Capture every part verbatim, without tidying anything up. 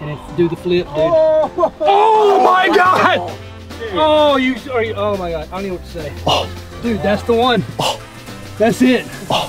and it's do the flip, dude. Oh, oh my God! Oh, you sorry? Oh my God! I don't know what to say. Oh, dude, that's the one. Oh, that's it. Oh.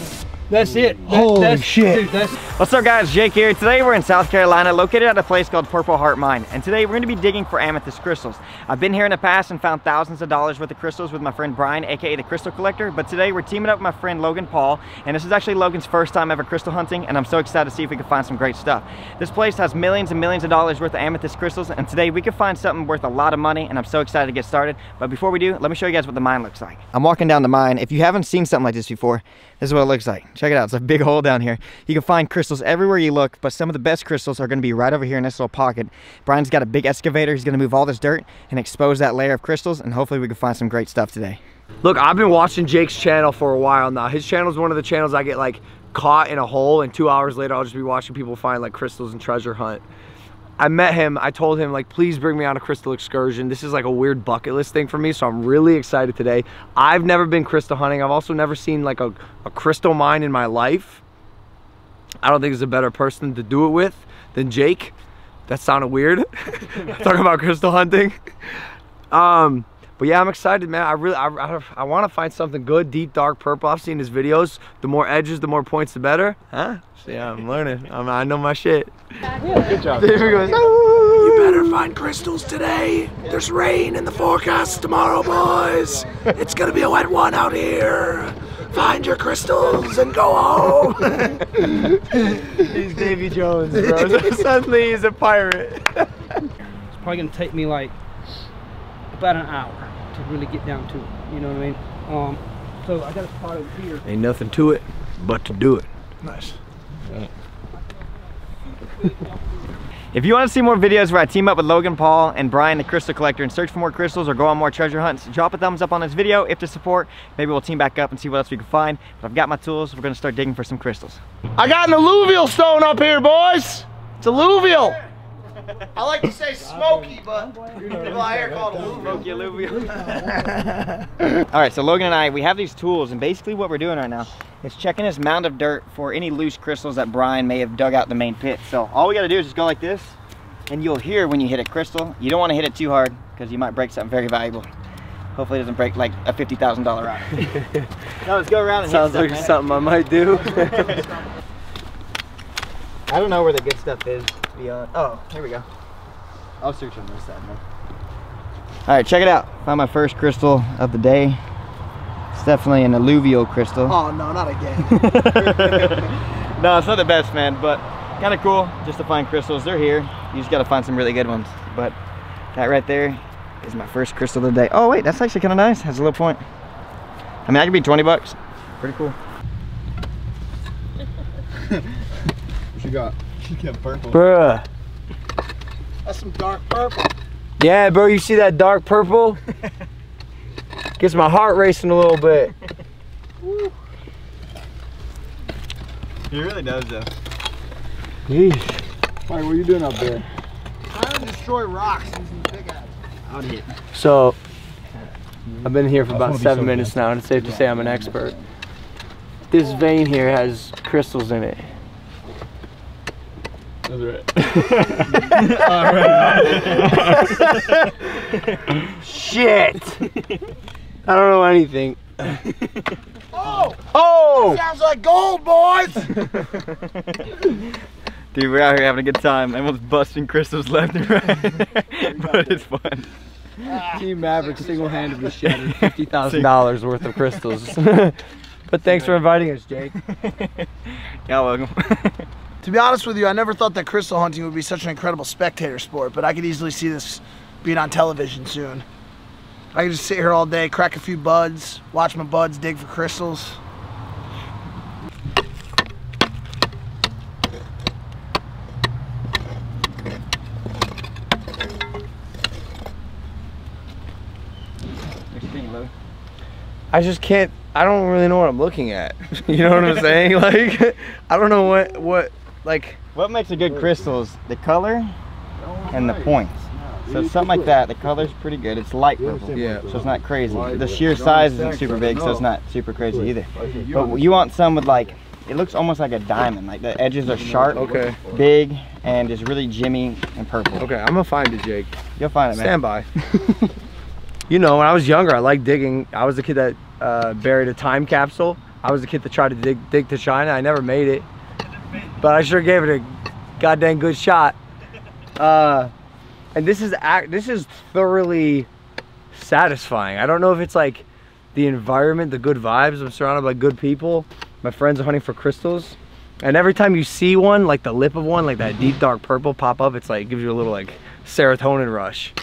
That's it. That, Holy that's, shit. Dude, that's... What's up guys, Jake here. Today we're in South Carolina, located at a place called Purple Heart Mine. And today we're gonna be digging for amethyst crystals. I've been here in the past and found thousands of dollars worth of crystals with my friend Brian, A K A the Crystal Collector. But today we're teaming up with my friend Logan Paul. And this is actually Logan's first time ever crystal hunting. And I'm so excited to see if we can find some great stuff. This place has millions and millions of dollars worth of amethyst crystals. And today we could find something worth a lot of money. And I'm so excited to get started. But before we do, let me show you guys what the mine looks like. I'm walking down the mine. If you haven't seen something like this before, this is what it looks like. Check it out, it's a big hole down here. You can find crystals everywhere you look, but some of the best crystals are gonna be right over here in this little pocket. Brian's got a big excavator, he's gonna move all this dirt and expose that layer of crystals, and hopefully we can find some great stuff today. Look, I've been watching Jake's channel for a while now. His channel is one of the channels I get like caught in a hole, and two hours later I'll just be watching people find like crystals and treasure hunt. I met him, I told him like, please bring me on a crystal excursion. This is like a weird bucket list thing for me, so I'm really excited today. I've never been crystal hunting. I've also never seen like a, a crystal mine in my life. I don't think there's a better person to do it with than Jake. That sounded weird, talking about crystal hunting. Um, but yeah, I'm excited, man. I really, I, I, I wanna find something good, deep, dark purple. I've seen his videos. The more edges, the more points, the better. Huh? Yeah, I'm learning. I'm, I know my shit. Good job. There he goes. You better find crystals today. There's rain in the forecast tomorrow, boys. It's gonna be a wet one out here. Find your crystals and go home. He's Davy Jones, bro. So suddenly he's a pirate. It's probably gonna take me like about an hour to really get down to it. You know what I mean? Um, so I got a spot over here. Ain't nothing to it but to do it. Nice. If you want to see more videos where I team up with Logan Paul and Brian the Crystal Collector and search for more crystals or go on more treasure hunts, drop a thumbs up on this video if to support. Maybe we'll team back up and see what else we can find. But I've got my tools, we're gonna start digging for some crystals. I got an alluvial stone up here, boys. It's alluvial. I like to say smoky, but people out here call it alluvial. All right, so Logan and I, we have these tools, and basically what we're doing right now is checking this mound of dirt for any loose crystals that Brian may have dug out the main pit. So all we gotta do is just go like this, and you'll hear when you hit a crystal. You don't wanna hit it too hard, because you might break something very valuable. Hopefully it doesn't break like a fifty thousand dollar rock. No, let's go around and Sounds hit Sounds something, like man. something I might do. I don't know where the good stuff is. Beyond. Oh, here we go. I'll search on this side, man. All right, check it out. Found my first crystal of the day. It's definitely an alluvial crystal. Oh no, not again. No, it's not the best, man, but kind of cool just to find crystals. They're here. You just got to find some really good ones. But that right there is my first crystal of the day. Oh wait, that's actually kind of nice. Has a little point. I mean, that could be twenty bucks. Pretty cool. What you got? Yeah, purple. Bruh. That's some dark purple. Yeah, bro, you see that dark purple? Gets my heart racing a little bit. Woo. He really does, though. Yeesh. Brian, what are you doing up there? Trying to destroy rocks using the pickaxe. Out here. So, I've been here for about seven minutes now, and it's safe to say I'm an expert. This vein here has crystals in it. That's right. All right. Shit. I don't know anything. Oh! Oh! That sounds like gold, boys! Dude, we're out here having a good time. Almost busting crystals left and right. But it's fun. Ah, Team Maverick single-handedly shattered fifty thousand dollars worth of crystals. But thanks for inviting us, Jake. Y'all welcome. To be honest with you, I never thought that crystal hunting would be such an incredible spectator sport, but I could easily see this being on television soon. I could just sit here all day, crack a few buds, watch my buds dig for crystals. I just can't, I don't really know what I'm looking at. You know what I'm saying? Like, I don't know what, what, Like, what makes a good crystal is the color and the points. So something like that. The color's pretty good. It's light purple, yeah. So it's not crazy. The sheer size isn't super big, so it's not super crazy either. But you want some with like, it looks almost like a diamond. Like the edges are sharp, okay. big, and it's really Jimmy and Purple. Okay, I'm gonna find it, Jake. You'll find it, man. Stand by. You know, when I was younger, I liked digging. I was the kid that uh, buried a time capsule. I was the kid that tried to dig, dig to China. I never made it, but I sure gave it a goddamn good shot. Uh, and this is act. This is thoroughly satisfying. I don't know if it's like the environment, the good vibes. I'm surrounded by good people. My friends are hunting for crystals, and every time you see one, like the lip of one, like that deep dark purple pop up, it's like it gives you a little like serotonin rush,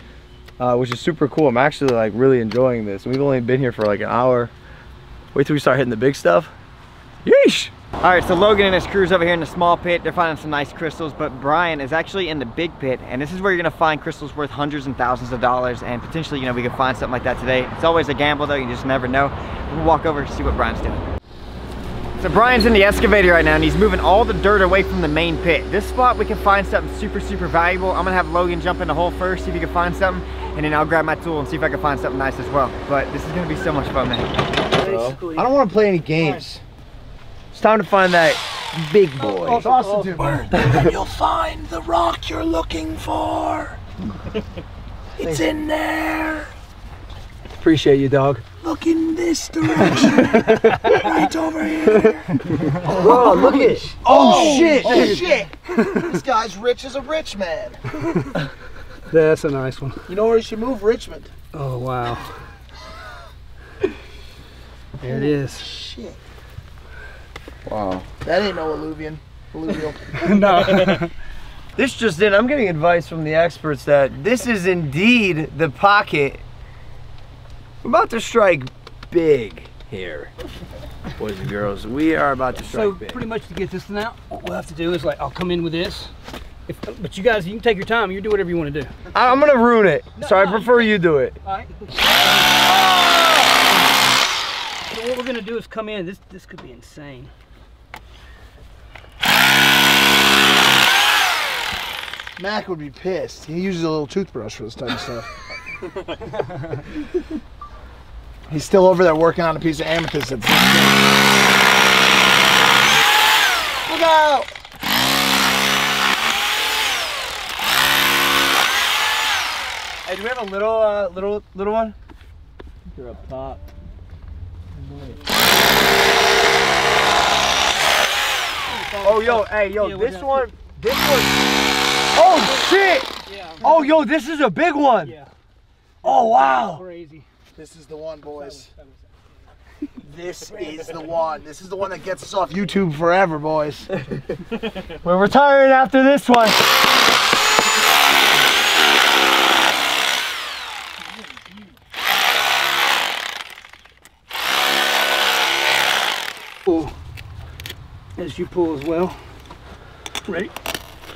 uh, which is super cool. I'm actually like really enjoying this. We've only been here for like an hour. Wait till we start hitting the big stuff. Yeesh! All right, so Logan and his crew's over here in the small pit. They're finding some nice crystals, but Brian is actually in the big pit, and this is where you're gonna find crystals worth hundreds and thousands of dollars, and potentially, you know, we could find something like that today. It's always a gamble though, you just never know. We'll walk over and see what Brian's doing. So Brian's in the excavator right now, and he's moving all the dirt away from the main pit. This spot, we can find something super, super valuable. I'm gonna have Logan jump in the hole first, see if he can find something, and then I'll grab my tool and see if I can find something nice as well. But this is gonna be so much fun, man. Basically, I don't wanna play any games. It's time to find that big boy. Oh, oh, oh. And you'll find the rock you're looking for. It's in there. Appreciate you, dog. Look in this direction. Right over here. Oh, look at it. Oh, oh shit. Oh, shit. This guy's rich as a rich man. That's a nice one. You know where you should move? Richmond. Oh, wow. There it is. Shit. Wow. That ain't no alluvian. Alluvial. No. This just in, I'm getting advice from the experts that this is indeed the pocket. We're about to strike big here. Boys and girls, we are about to strike so big. So pretty much to get this thing out, what we'll have to do is like, I'll come in with this. If, but you guys, you can take your time. You do whatever you want to do. I'm going to ruin it. No, so no, I prefer you, you do it. All right. Oh! So what we're gonna do is come in. This this could be insane. Mac would be pissed. He uses a little toothbrush for this type of stuff. He's still over there working on a piece of amethyst. Look out! Hey, do we have a little uh, little little one? You're up top. Oh yo, hey yo, yeah, this one, this one. Oh shit! Yeah. Oh yo, this is a big one. Yeah. Oh wow. Crazy. This is the one, boys. This is the one. This is the one that gets us off YouTube forever, boys. We're retiring after this one. As you pull as well. Ready?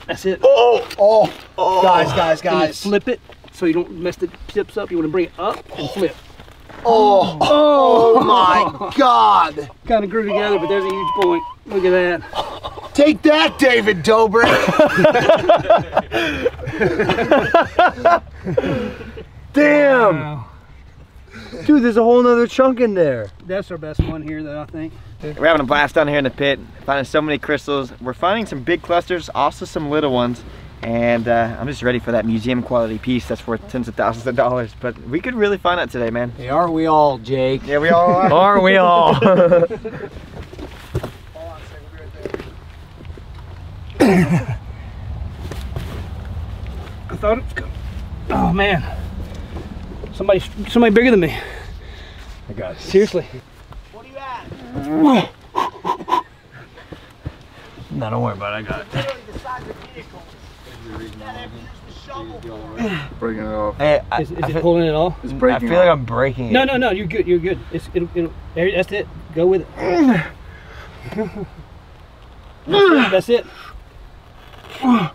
That's it. Oh, oh, oh. Guys, guys, guys. Flip it so you don't mess the tips up. You want to bring it up and flip. Oh, oh, oh my God. Kind of grew together, but there's a huge point. Look at that. Take that, David Dobrik. Damn. Wow. Dude, there's a whole nother chunk in there. That's our best one here, though, I think. We're having a blast down here in the pit, finding so many crystals. We're finding some big clusters, also some little ones, and uh, I'm just ready for that museum quality piece that's worth tens of thousands of dollars. But we could really find that today, man. Hey, aren't we all, Jake? Yeah, we all are. Aren't we all? Hold on a second, we're right there. I thought it was good. Oh, man. Somebody, somebody bigger than me. I got it. Seriously. What are you at? No, don't worry about it. I got it. Literally the size of vehicles. Not ever used the shovel. Breaking it off. Hey, I, is is I it feel, pulling it off? It's breaking. I feel like I'm breaking it. No, no, no. You're good. You're good. It's it'll, it'll, there, that's it. Go with it. That's it. That's it.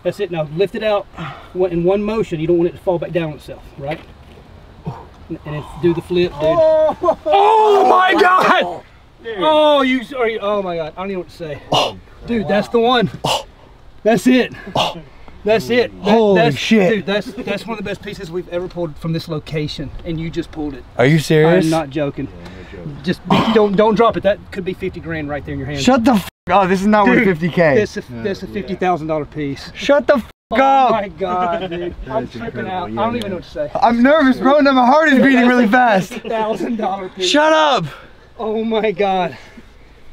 That's it. Now lift it out in one motion. You don't want it to fall back down on itself, right? And it's do the flip, dude. Oh, oh, oh my, my God! God. Oh, you sorry. Oh my God. I don't even know what to say. Oh, dude, wow. That's the one. Oh. That's it. Oh. That's it. That, Holy that's, shit. Dude, that's, that's one of the best pieces we've ever pulled from this location, and you just pulled it. Are you serious? I'm not joking. Yeah, I'm not joking. Just don't, don't drop it. That could be fifty grand right there in your hand. Shut the f Oh, this is not dude, worth fifty K. That's a, no, that's a fifty thousand dollar yeah. piece. Shut the f oh up! Oh my god, dude. I'm tripping out. Yeah, I don't yeah. even know what to say. I'm nervous, bro, and my heart is beating really fast. fifty thousand dollar piece. Shut up! Oh my god.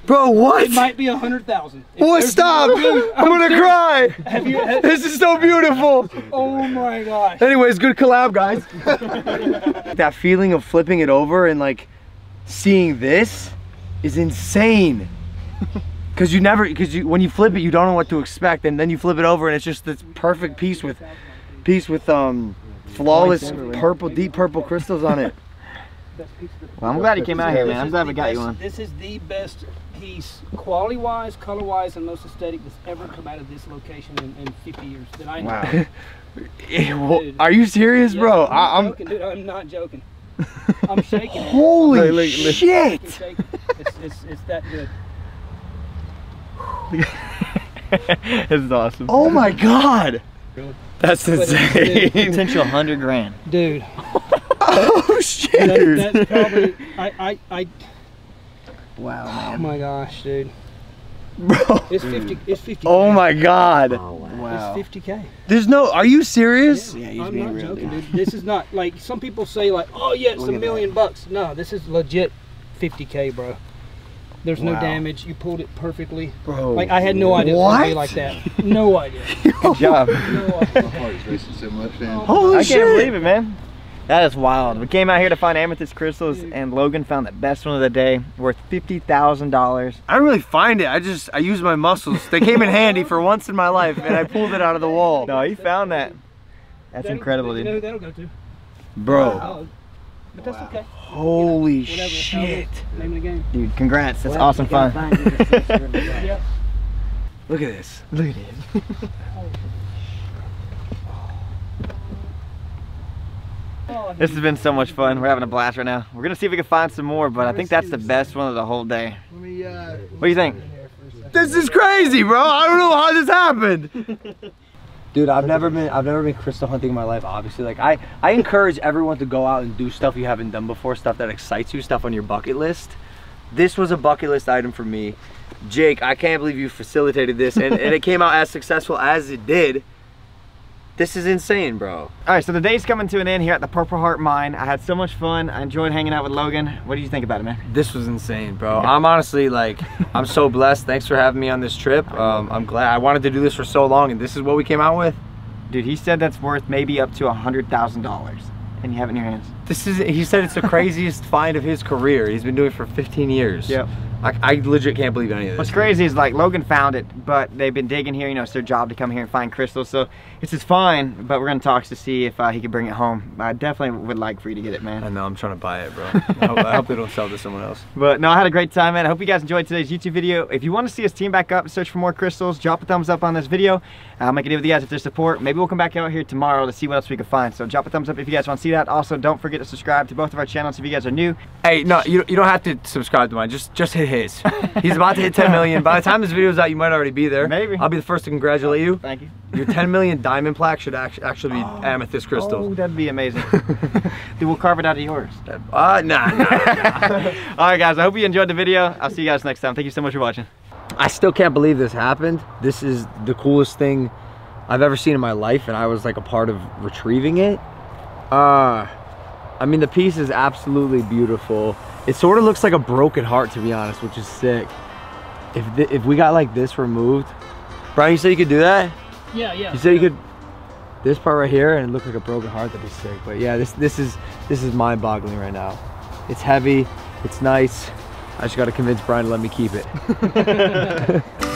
Bro, what? It might be one hundred thousand dollars. What? Stop! I'm, I'm gonna serious. cry! Have you, have this is so beautiful! Oh my gosh. Anyways, good collab, guys. That feeling of flipping it over and like seeing this is insane. Cause you never, cause you when you flip it, you don't know what to expect, and then you flip it over, and it's just this perfect piece with, piece with um, flawless purple, deep purple crystals on it. Well, I'm glad you came out here, man. I'm glad we got you on. This is the best piece, quality-wise, color-wise, and most aesthetic that's ever come out of this location in, in fifty years that I know. Wow. Well, are you serious, yeah, bro? I'm not I'm... joking, dude. I'm not joking. I'm shaking. Holy it. Look, look, shit! Look, look, look. It's, it's, it's that good. This is awesome. Oh my god! That's insane. Potential hundred grand. Dude. Oh shit! That, that's probably, I, I, I... Wow, man. Oh my gosh, dude. Bro. It's fifty, it's fifty K. Oh my god. Oh, wow. It's fifty K. There's no, are you serious? Yeah, yeah he's I'm being not real, joking, dude. This is not, like, some people say like, oh yeah, it's Look a million that. bucks. No, this is legit fifty K, bro. There's wow. no damage. You pulled it perfectly. Bro, like I had no idea it was going to be like that. No idea. Good job. No idea. My heart is racing so much, man. Holy I shit. I can't believe it, man. That is wild. We came out here to find amethyst crystals, dude, and Logan found the best one of the day, worth fifty thousand dollars. I didn't really find it. I just, I used my muscles. They came in handy for once in my life, and I pulled it out of the wall. No, he found that. That's that'll, incredible, dude. You know who that'll go to. Bro. Wow. But that's wow. okay. Holy you know, whatever, shit. Name of the game. Dude, congrats. That's well, awesome fun. Yep. Look at this. Look at this. This has been so much fun. We're having a blast right now. We're going to see if we can find some more, but I think that's the best one of the whole day. Let me, uh, what do you think? This is crazy, bro. I don't know how this happened. Dude, I've never been I've never been crystal hunting in my life, obviously. Like I, I encourage everyone to go out and do stuff you haven't done before, stuff that excites you, stuff on your bucket list. This was a bucket list item for me. Jake, I can't believe you facilitated this and, and it came out as successful as it did. This is insane, bro. Alright, so the day's coming to an end here at the Purple Heart Mine. I had so much fun. I enjoyed hanging out with Logan. What did you think about it, man? This was insane, bro. I'm honestly like, I'm so blessed. Thanks for having me on this trip. Um, I'm glad. I wanted to do this for so long, and this is what we came out with. Dude, he said that's worth maybe up to one hundred thousand dollars, and you have it in your hands. This is, he said it's the craziest find of his career. He's been doing it for fifteen years. Yep. I, I legit can't believe any of this. What's crazy is like Logan found it, but they've been digging here. You know, it's their job to come here and find crystals. So this is fine, but we're gonna talk to see if uh, he can bring it home. I definitely would like for you to get it, man. I know, I'm trying to buy it, bro. I, hope, I hope they don't sell to someone else. But no, I had a great time, man. I hope you guys enjoyed today's YouTube video. If you want to see us team back up and search for more crystals, drop a thumbs up on this video. I'll make a deal with you guys if there's support. Maybe we'll come back out here tomorrow to see what else we can find. So drop a thumbs up if you guys want to see that. Also, don't forget to subscribe to both of our channels if you guys are new. Hey, no, you, you don't have to subscribe to mine. Just, just hit his. He's about to hit ten million. By the time this video's out, you might already be there. Maybe. I'll be the first to congratulate you. Thank you. Your ten million diamond plaque should act actually be oh, amethyst crystals. Oh, that'd be amazing. Dude, we'll carve it out of yours. Uh, nah, nah, nah. All right, guys. I hope you enjoyed the video. I'll see you guys next time. Thank you so much for watching. I still can't believe this happened. This is the coolest thing I've ever seen in my life, and I was like a part of retrieving it. Uh, I mean, the piece is absolutely beautiful. It sort of looks like a broken heart, to be honest, which is sick. If if we got like this removed, Brian, you said you could do that? Yeah, yeah. You said yeah. you could. This part right here and it looked like a broken heart. That'd be sick. But yeah, this this is this is mind-boggling right now. It's heavy. It's nice. I just got to convince Brian to let me keep it.